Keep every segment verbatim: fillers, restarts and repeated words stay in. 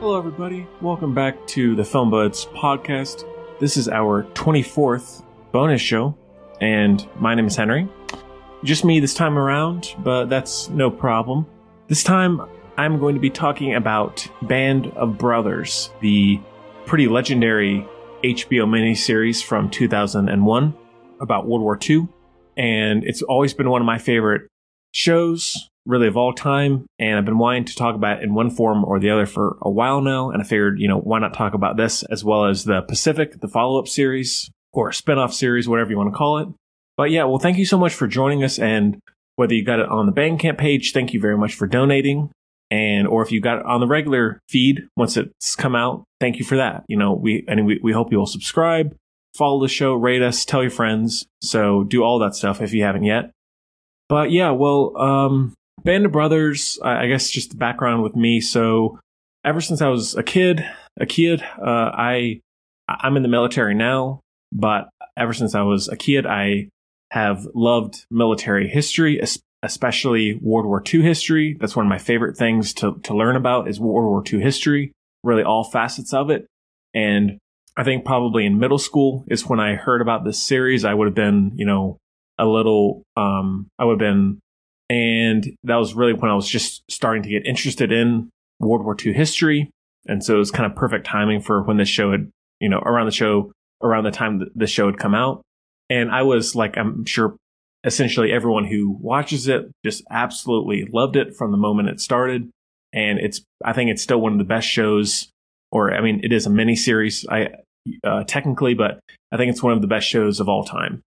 Hello, everybody. Welcome back to the Film Buds Podcast. This is our twenty-fourth bonus show, and my name is Henry. Just me this time around, but that's no problem. This time, I'm going to be talking about Band of Brothers, the pretty legendary H B O miniseries from two thousand one about World War Two, and it's always been one of my favorite shows, really, of all time, and I've been wanting to talk about it in one form or the other for a while now, and I figured, you know, why not talk about this as well as The Pacific, the follow-up series, or spin-off series, whatever you want to call it. But yeah, well, thank you so much for joining us, and whether you got it on the Bandcamp page, thank you very much for donating, and or if you got it on the regular feed, once it's come out, thank you for that. You know, we and we, we hope you will subscribe, follow the show, rate us, tell your friends, so do all that stuff if you haven't yet. But yeah, well, um, Band of Brothers, I guess just the background with me. So ever since I was a kid, a kid, uh, I, I'm in the military now, but ever since I was a kid, I have loved military history, especially World War Two history. That's one of my favorite things to, to learn about is World War Two history, really all facets of it. And I think probably in middle school is when I heard about this series. I would have been, you know, a little, um, I would have been, and that was really when I was just starting to get interested in World War Two history. And so it was kind of perfect timing for when this show had, you know, around the show, around the time that this show had come out. And I was like, I'm sure essentially everyone who watches it just absolutely loved it from the moment it started. And it's, I think it's still one of the best shows, or I mean, it is a miniseries, I, uh, technically, but I think it's one of the best shows of all time.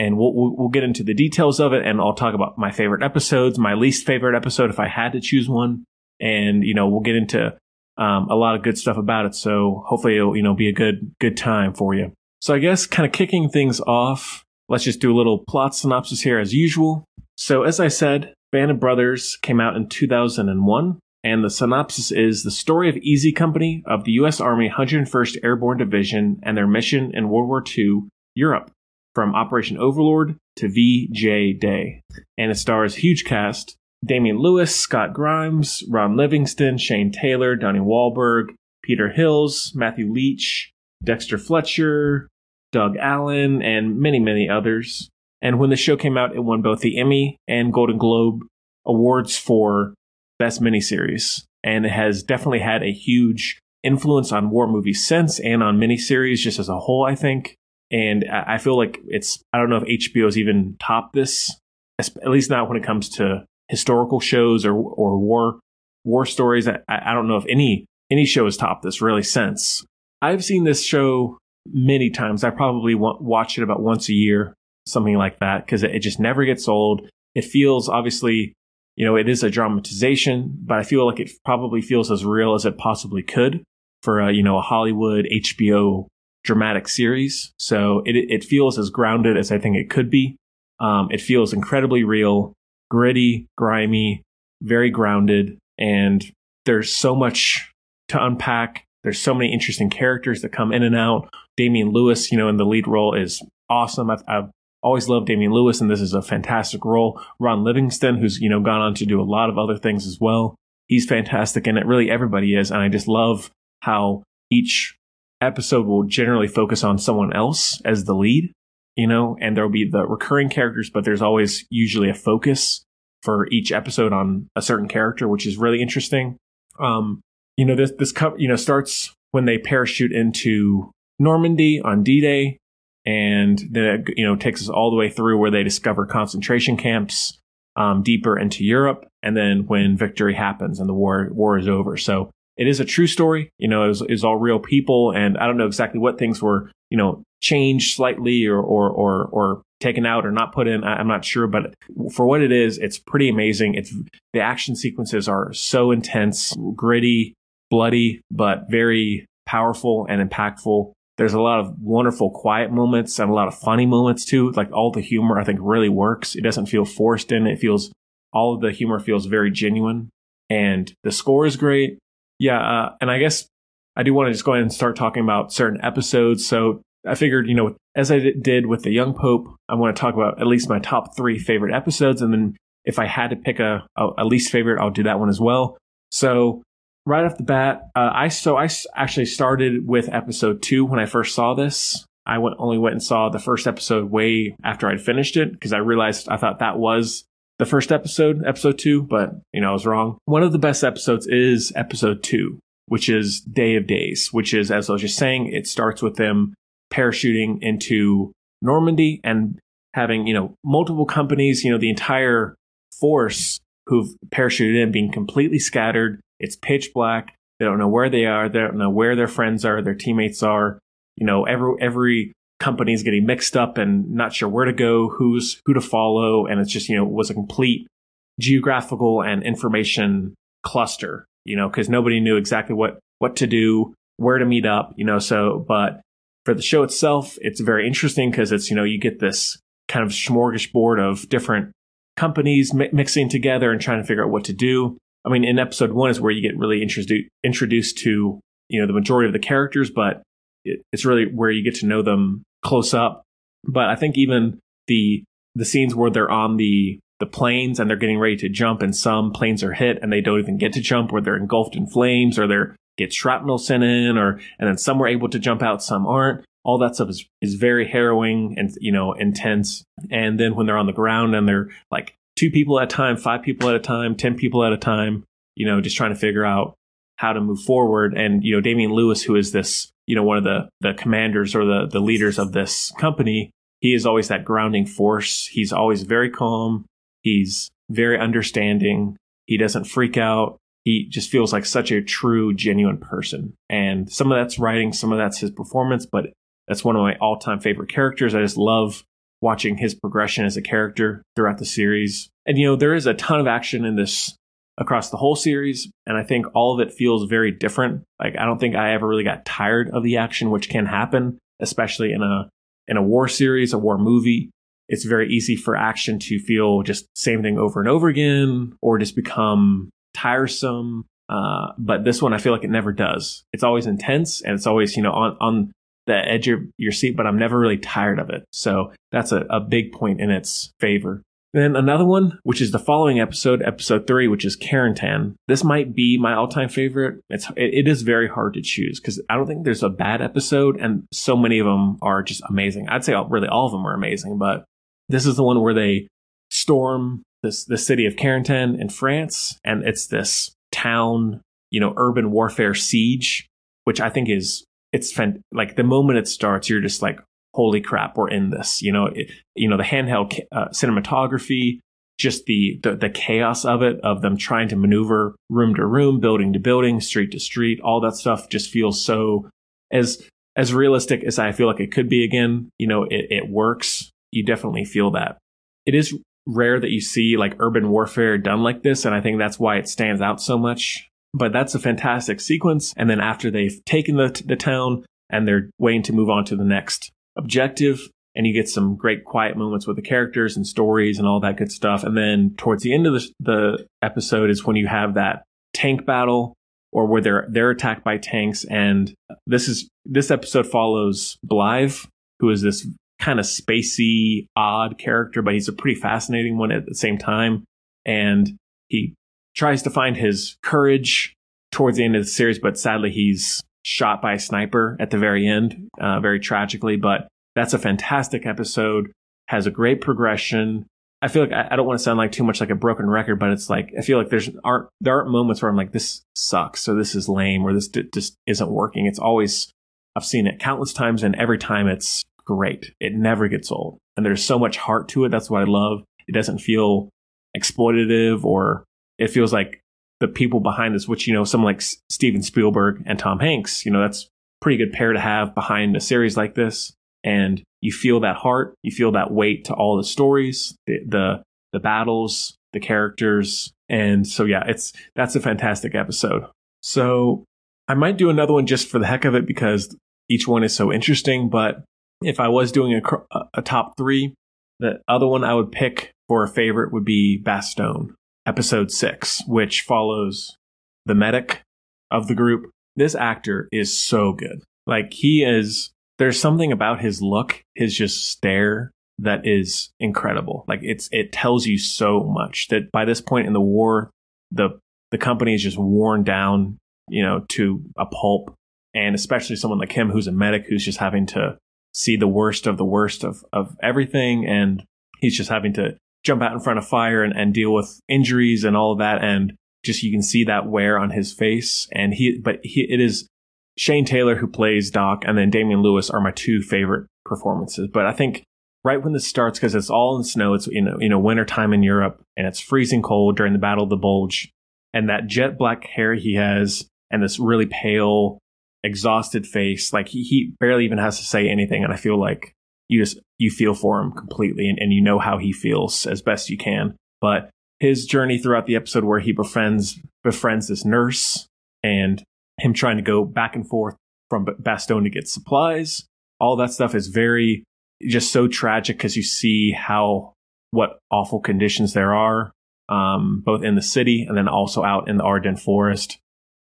And we'll, we'll get into the details of it, and I'll talk about my favorite episodes, my least favorite episode if I had to choose one. And, you know, we'll get into um, a lot of good stuff about it. So hopefully it'll, you know, be a good, good time for you. So I guess kind of kicking things off, let's just do a little plot synopsis here as usual. So as I said, Band of Brothers came out in two thousand one. And the synopsis is the story of Easy Company of the U S Army one hundred first Airborne Division and their mission in World War Two, Europe. From Operation Overlord to V J Day. And it stars a huge cast. Damian Lewis, Scott Grimes, Ron Livingston, Shane Taylor, Donnie Wahlberg, Peter Hills, Matthew Leach, Dexter Fletcher, Doug Allen, and many, many others. And when the show came out, it won both the Emmy and Golden Globe awards for Best Miniseries. And it has definitely had a huge influence on war movies since and on miniseries just as a whole, I think. And I feel like it's, I don't know if H B O's even topped this, at least not when it comes to historical shows or or war war stories. I, I don't know if any any show has topped this really since. I've seen this show many times. I probably watch it about once a year, something like that, because it just never gets old. It feels, obviously, you know, it is a dramatization, but I feel like it probably feels as real as it possibly could for, a, you know, a Hollywood H B O dramatic series. So it it feels as grounded as I think it could be. Um, it feels incredibly real, gritty, grimy, very grounded. And there's so much to unpack. There's so many interesting characters that come in and out. Damian Lewis, you know, in the lead role is awesome. I've, I've always loved Damian Lewis, and this is a fantastic role. Ron Livingston, who's, you know, gone on to do a lot of other things as well. He's fantastic, and it really everybody is. And I just love how each episode will generally focus on someone else as the lead, you know, and there'll be the recurring characters, but there's always usually a focus for each episode on a certain character, which is really interesting. Um, you know, this, this, you know, starts when they parachute into Normandy on D-Day, and then it, you know, takes us all the way through where they discover concentration camps, um, deeper into Europe, and then when victory happens and the war, war is over. So it is a true story, you know, it's it all real people, and I don't know exactly what things were, you know, changed slightly or or or, or taken out or not put in. I, I'm not sure, but for what it is, it's pretty amazing. It's the action sequences are so intense, gritty, bloody, but very powerful and impactful. There's a lot of wonderful quiet moments and a lot of funny moments too. Like all the humor, I think, really works. It doesn't feel forced in. It feels, all of the humor feels very genuine, and the score is great. Yeah, uh, and I guess I do want to just go ahead and start talking about certain episodes. So I figured, you know, as I did with The Young Pope, I want to talk about at least my top three favorite episodes. And then if I had to pick a, a, a least favorite, I'll do that one as well. So right off the bat, uh, I so I actually started with episode two when I first saw this. I went, only went and saw the first episode way after I'd finished it because I realized I thought that was the first episode, episode two, but, you know, I was wrong. One of the best episodes is episode two, which is Day of Days, which is, as I was just saying, it starts with them parachuting into Normandy and having, you know, multiple companies, you know, the entire force who've parachuted in being completely scattered. It's pitch black. They don't know where they are. They don't know where their friends are, their teammates are. You know, every every company is getting mixed up and not sure where to go, who's who to follow. And it's just, you know, it was a complete geographical and information cluster, you know, because nobody knew exactly what what to do, where to meet up, you know. So but for the show itself, it's very interesting because it's, you know, you get this kind of smorgasbord of different companies mi- mixing together and trying to figure out what to do. I mean, in episode one is where you get really introduced introduced to, you know, the majority of the characters, but it's really where you get to know them close up. But I think even the the scenes where they're on the the planes and they're getting ready to jump, and some planes are hit and they don't even get to jump, or they're engulfed in flames, or they get shrapnel sent in, or and then some were able to jump out, some aren't. All that stuff is is very harrowing and, you know, intense. And then when they're on the ground and they're like two people at a time, five people at a time, ten people at a time, you know, just trying to figure out how to move forward. And, you know, Damian Lewis, who is this, you know, one of the, the commanders or the, the leaders of this company, he is always that grounding force. He's always very calm. He's very understanding. He doesn't freak out. He just feels like such a true, genuine person. And some of that's writing, some of that's his performance, but that's one of my all-time favorite characters. I just love watching his progression as a character throughout the series. And, you know, there is a ton of action in this across the whole series, and I think all of it feels very different. Like, I don't think I ever really got tired of the action, which can happen, especially in a in a war series, a war movie. It's very easy for action to feel just same thing over and over again, or just become tiresome. Uh, but this one, I feel like it never does. It's always intense, and it's always, you know, on, on the edge of your seat, but I'm never really tired of it. So that's a, a big point in its favor. Then another one, which is the following episode, episode three, which is Carentan. This might be my all-time favorite. It's it is very hard to choose because I don't think there's a bad episode, and so many of them are just amazing. I'd say all, really all of them are amazing, but this is the one where they storm this the city of Carentan in France, and it's this town, you know, urban warfare siege, which I think is it's fan- like the moment it starts, you're just like, holy crap, we're in this, you know, it, you know, the handheld uh, cinematography, just the, the the chaos of it, of them trying to maneuver room to room, building to building, street to street, all that stuff just feels so as as realistic as I feel like it could be. Again, you know, it, it works. You definitely feel that. It is rare that you see like urban warfare done like this, and I think that's why it stands out so much. But that's a fantastic sequence. And then after they've taken the the town and they're waiting to move on to the next objective, and you get some great quiet moments with the characters and stories and all that good stuff. And then towards the end of the, the episode is when you have that tank battle, or where they're they're attacked by tanks. And this is this episode follows Blythe, who is this kind of spacey, odd character, but he's a pretty fascinating one at the same time. And he tries to find his courage towards the end of the series, but sadly he's shot by a sniper at the very end, uh, very tragically. But that's a fantastic episode, has a great progression. I feel like I, I don't want to sound like too much like a broken record, but it's like I feel like there's aren't there aren't moments where I'm like, this sucks, or this is lame, or this d- just isn't working. It's always, I've seen it countless times, and every time it's great. It never gets old, and there's so much heart to it. That's what I love. It doesn't feel exploitative, or it feels like the people behind this, which, you know, someone like Steven Spielberg and Tom Hanks, you know, that's pretty good pair to have behind a series like this. And you feel that heart, you feel that weight to all the stories, the the, the battles, the characters. And so, yeah, it's that's a fantastic episode. So I might do another one just for the heck of it, because each one is so interesting. But if I was doing a, a top three, the other one I would pick for a favorite would be Bastogne, episode six, which follows the medic of the group. This actor is so good. Like, he is, there's something about his look, his just stare, that is incredible. Like, it's it tells you so much that by this point in the war, the the company is just worn down you know, to a pulp. And especially someone like him, who's a medic, who's just having to see the worst of the worst of, of everything. And he's just having to jump out in front of fire and, and deal with injuries and all of that. And just, you can see that wear on his face. And he, but he, it is Shane Taylor who plays Doc, and then Damian Lewis are my two favorite performances. But I think right when this starts, because it's all in snow, it's, you know, you know, winter time in Europe, and it's freezing cold during the Battle of the Bulge. And that jet black hair he has, and this really pale, exhausted face, like he, he barely even has to say anything, and I feel like you just you feel for him completely, and, and you know how he feels as best you can. But his journey throughout the episode, where he befriends befriends this nurse, and him trying to go back and forth from Bastogne to get supplies, all that stuff is very just so tragic, because you see how what awful conditions there are, um both in the city and then also out in the Ardennes forest.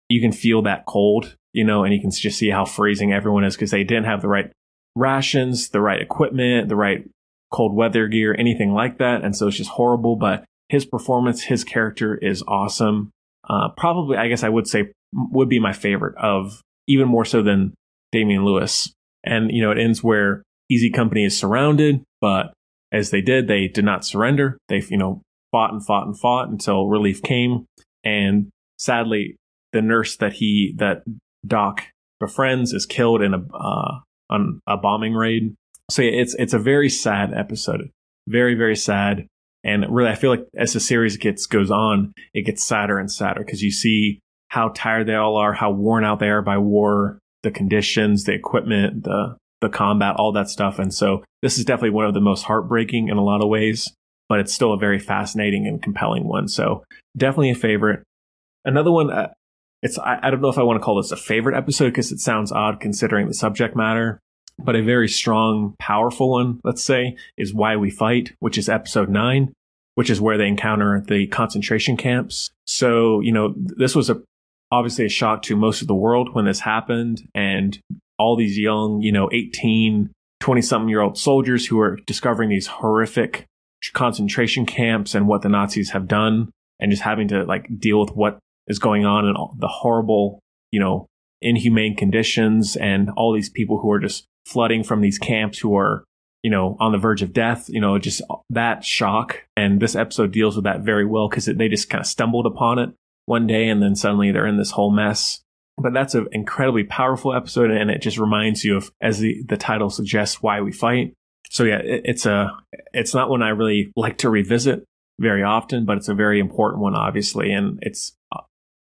You can feel that cold, you know, and you can just see how freezing everyone is, because they didn't have the right rations, the right equipment, the right cold weather gear, anything like that. And so it's just horrible. But his performance, his character is awesome. Uh, probably, I guess I would say, would be my favorite, of even more so than Damian Lewis. And, you know, it ends where Easy Company is surrounded. But as they did, they did not surrender. They, you know, fought and fought and fought until relief came. And sadly, the nurse that he that Doc befriends is killed in a uh, on a bombing raid. So yeah, it's it's a very sad episode, very very sad. And really, I feel like as the series gets goes on, it gets sadder and sadder, because you see how tired they all are, how worn out they are by war, the conditions, the equipment, the the combat, all that stuff. And so this is definitely one of the most heartbreaking in a lot of ways, but it's still a very fascinating and compelling one. So definitely a favorite. Another one. Uh, It's I, I don't know if I want to call this a favorite episode, because it sounds odd considering the subject matter, but a very strong, powerful one, let's say, is Why We Fight, which is episode nine, which is where they encounter the concentration camps. So, you know, this was a obviously a shock to most of the world when this happened. And all these young, you know, eighteen, twenty-something year old soldiers who are discovering these horrific concentration camps and what the Nazis have done, and just having to like deal with what is going on, and all the horrible, you know, inhumane conditions, and all these people who are just flooding from these camps, who are, you know, on the verge of death, you know, just that shock. And this episode deals with that very well, because they just kind of stumbled upon it one day, and then suddenly they're in this whole mess. But that's an incredibly powerful episode, and it just reminds you of, as the, the title suggests, why we fight. So yeah, it, it's a it's not one I really like to revisit very often, but it's a very important one, obviously, and it's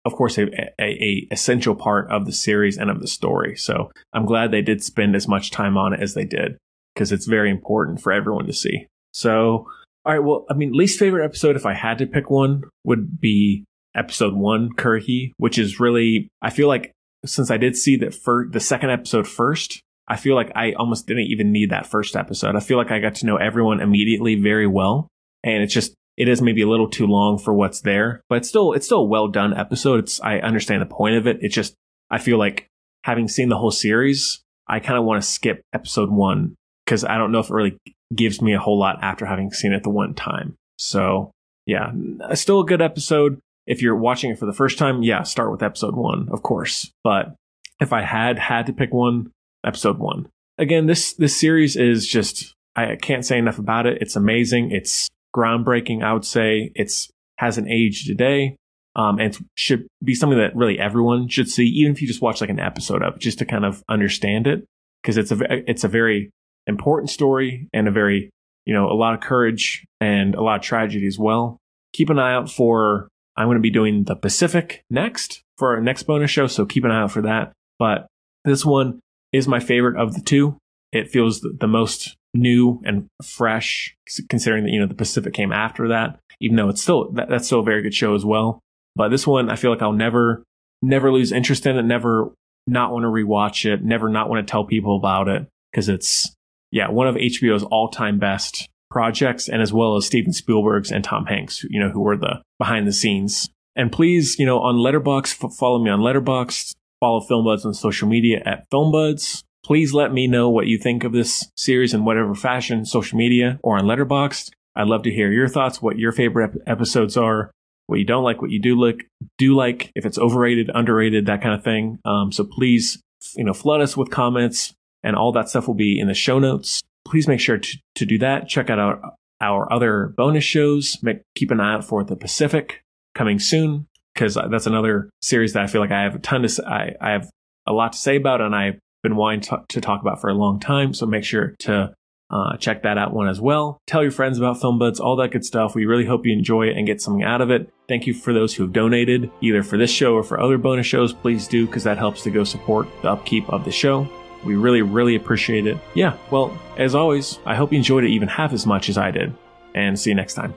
of course, a, a, a essential part of the series and of the story. So I'm glad they did spend as much time on it as they did, because it's very important for everyone to see. So, all right. Well, I mean, least favorite episode, if I had to pick one, would be episode one, Kurhi, which is really, I feel like since I did see that for the second episode first, I feel like I almost didn't even need that first episode. I feel like I got to know everyone immediately very well. And it's just, it is maybe a little too long for what's there, but it's still, it's still a well done episode. It's, I understand the point of it. It's just, I feel like having seen the whole series, I kind of want to skip episode one, because I don't know if it really gives me a whole lot after having seen it the one time. So yeah, still a good episode. If you're watching it for the first time, yeah, start with episode one, of course. But if I had had to pick one, episode one. Again, this, this series is just, I can't say enough about it. It's amazing. It's groundbreaking, I would say. It's hasn't aged today, um, and it should be something that really everyone should see, even if you just watch like an episode of, just to kind of understand it, because it's a it's a very important story, and a very, you know, a lot of courage and a lot of tragedy as well. Keep an eye out for, I'm going to be doing The Pacific next for our next bonus show, so keep an eye out for that. But this one is my favorite of the two. It feels the, the most new and fresh, considering that, you know, The Pacific came after that, even though it's still that, that's still a very good show as well. But this one, I feel like I'll never never lose interest in it, never not want to rewatch it, never not want to tell people about it, because it's, yeah, one of H B O's all-time best projects, and as well as Steven Spielberg's and Tom Hanks, you know, who were the behind the scenes. And please, you know, on Letterboxd, f- follow me on Letterboxd, follow Film Buds on social media at Film Buds. Please let me know what you think of this series in whatever fashion, social media or on Letterboxd. I'd love to hear your thoughts, what your favorite ep- episodes are. what you don't like, what you do like, do like, if it's overrated, underrated, that kind of thing. Um, so please, you know, flood us with comments, and all that stuff will be in the show notes. Please make sure to, to do that. Check out our, our other bonus shows. Make, keep an eye out for The Pacific coming soon, because that's another series that I feel like I have a ton to I, I have a lot to say about, and I've been wanting to, to talk about for a long time. So make sure to uh, check that out one as well. Tell your friends about Film Buds, all that good stuff. We really hope you enjoy it and get something out of it. Thank you for those who have donated, either for this show or for other bonus shows. Please do, because that helps to go support the upkeep of the show. We really, really appreciate it. Yeah, well, as always, I hope you enjoyed it even half as much as I did. And see you next time.